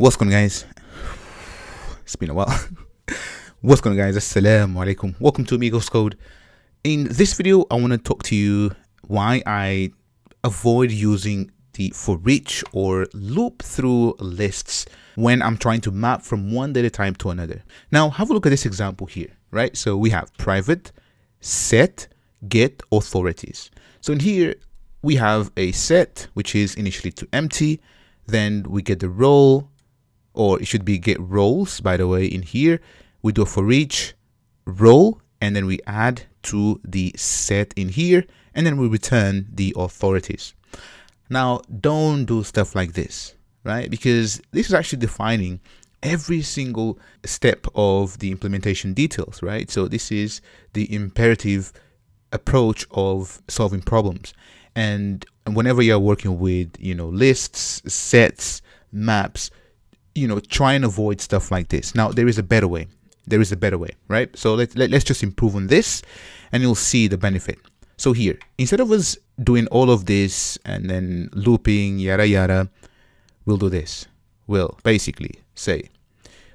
What's going on, guys? It's been a while. What's going on, guys? Assalamu alaikum. Welcome to Amigos Code. In this video, I want to talk to you why I avoid using the for each or loop through lists when I'm trying to map from one data type to another. Now, have a look at this example here, right? So we have private, set, get, authorities. So in here, we have a set, which is initially to empty. Then we get the role. Or it should be get roles, by the way, in here. We do a for each role, and then we add to the set in here, and then we return the authorities. Now, don't do stuff like this, right? Because this is actually defining every single step of the implementation details, right? So this is the imperative approach of solving problems. And whenever you're working with, you know, lists, sets, maps, you know, try and avoid stuff like this. Now, there is a better way. There is a better way, right? So let's just improve on this and you'll see the benefit. So here, instead of us doing all of this and then looping, yada, yada, we'll do this. We'll basically say,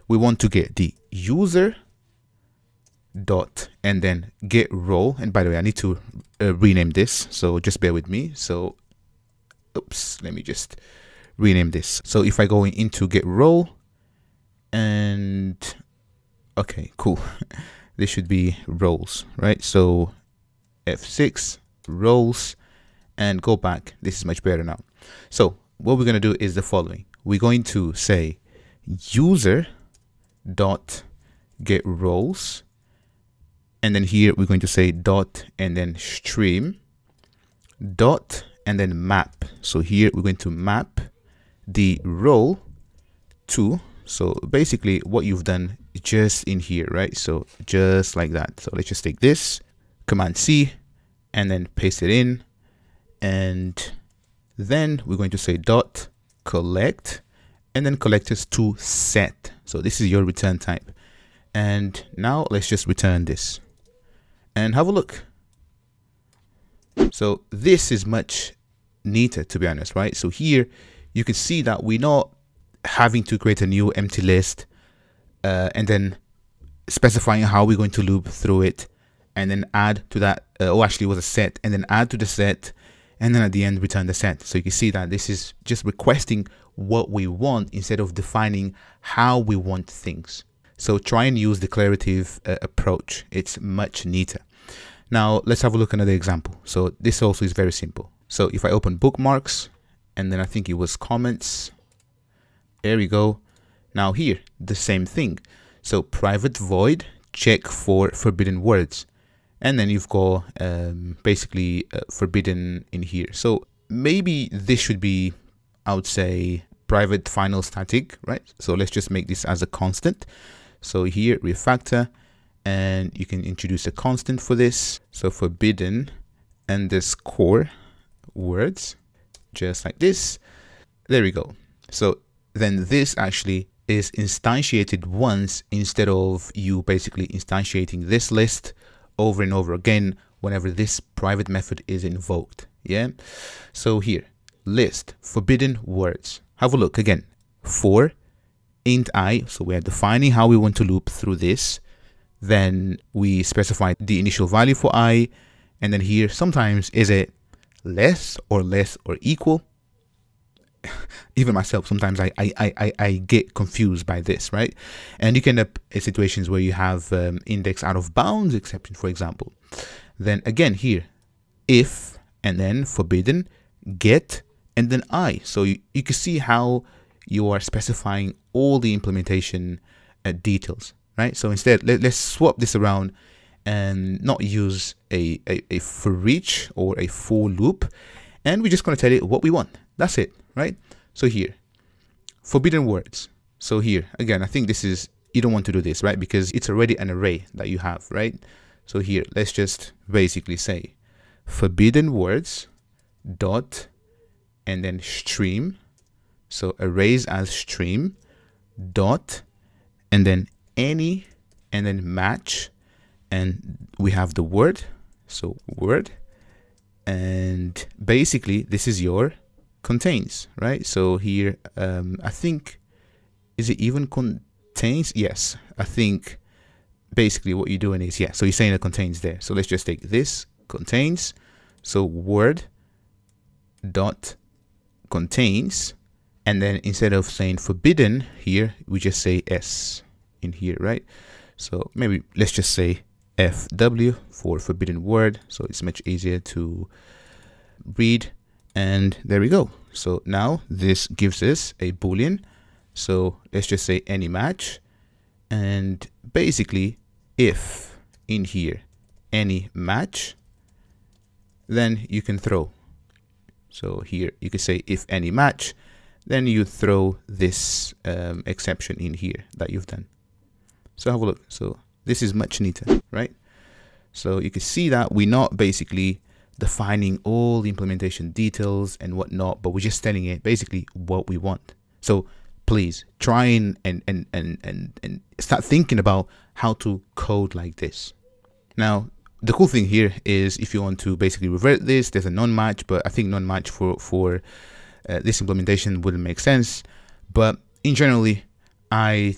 we want to get the user dot and then get role. And by the way, I need to rename this. So just bear with me. So, oops, let me just rename this. So if I go into get role and okay, cool. This should be roles, right? So F6 roles and go back. This is much better now. So what we're going to do is the following. We're going to say user dot get roles. And then here we're going to say dot and then stream dot and then map. So here we're going to map the role to. So basically what you've done just in here, right? So just like that. So let's just take this command C and then paste it in. And then we're going to say dot collect and then collect us to set. So this is your return type. And now let's just return this and have a look. So this is much neater, to be honest, right? So here you can see that we're not having to create a new empty list and then specifying how we're going to loop through it and then add to that, actually it was a set, and then add to the set and then at the end return the set. So you can see that this is just requesting what we want instead of defining how we want things. So try and use the declarative approach. It's much neater. Now let's have a look at another example. So this also is very simple. So if I open bookmarks and then I think it was comments, there we go. Now here, the same thing. So private void, check for forbidden words. And then you've got basically forbidden in here. So maybe this should be, I would say, private final static, right? So let's just make this as a constant. So here refactor. And you can introduce a constant for this. So forbidden underscore words, just like this. There we go. So then this actually is instantiated once instead of you basically instantiating this list over and over again whenever this private method is invoked. Yeah. So here, list forbidden words. Have a look again. For int I. So we are defining how we want to loop through this. Then we specify the initial value for I, and then here sometimes is it less or equal. Even myself, sometimes I get confused by this, right? And you can end up in situations where you have index out of bounds exception, for example. Then again here, if, and then forbidden, get, and then I. So you can see how you are specifying all the implementation details. Right. So instead, let's swap this around and not use a for each or a for loop. And we're just going to tell it what we want. That's it. Right. So here, forbidden words. So here, again, I think this is, you don't want to do this, right? Because it's already an array that you have, right? So here, let's just basically say forbidden words dot and then stream. So arrays as stream dot and then any and then match, and we have the word, so word, and basically this is your contains, right? So here I think Is it even contains? Yes, I think basically what you're doing is, yeah, so you're saying it contains there. So let's just take this contains. So word dot contains, and then instead of saying forbidden here, we just say S in here, right? So maybe let's just say FW for forbidden word. So it's much easier to read. And there we go. So now this gives us a Boolean. So let's just say any match. And basically, if in here any match, then you can throw. So here you could say if any match, then you throw this exception in here that you've done. So have a look. So this is much neater, right? So you can see that we're not basically defining all the implementation details and whatnot, but we're just telling it basically what we want. So please try and start thinking about how to code like this. Now, the cool thing here is if you want to basically revert this, there's a non-match, but I think non-match for this implementation wouldn't make sense. But in generally, I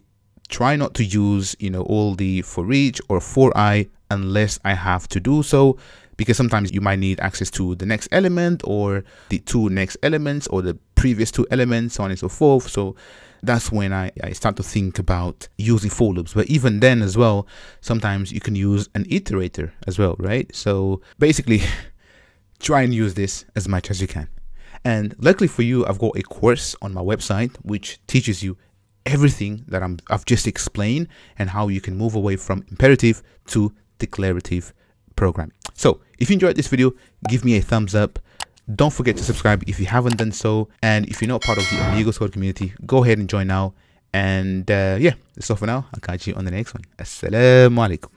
try not to use, you know, all the for each or for I unless I have to do so, because sometimes you might need access to the next element or the two next elements or the previous two elements, so on and so forth. So that's when I start to think about using for loops. But even then as well, sometimes you can use an iterator as well, right? So basically try and use this as much as you can. And luckily for you, I've got a course on my website which teaches you everything that I've just explained and how you can move away from imperative to declarative programming. So if you enjoyed this video, give me a thumbs up. Don't forget to subscribe if you haven't done so. And if you're not part of the Amigos Code community, go ahead and join now. And yeah, that's all for now. I'll catch you on the next one. Assalamu alaikum.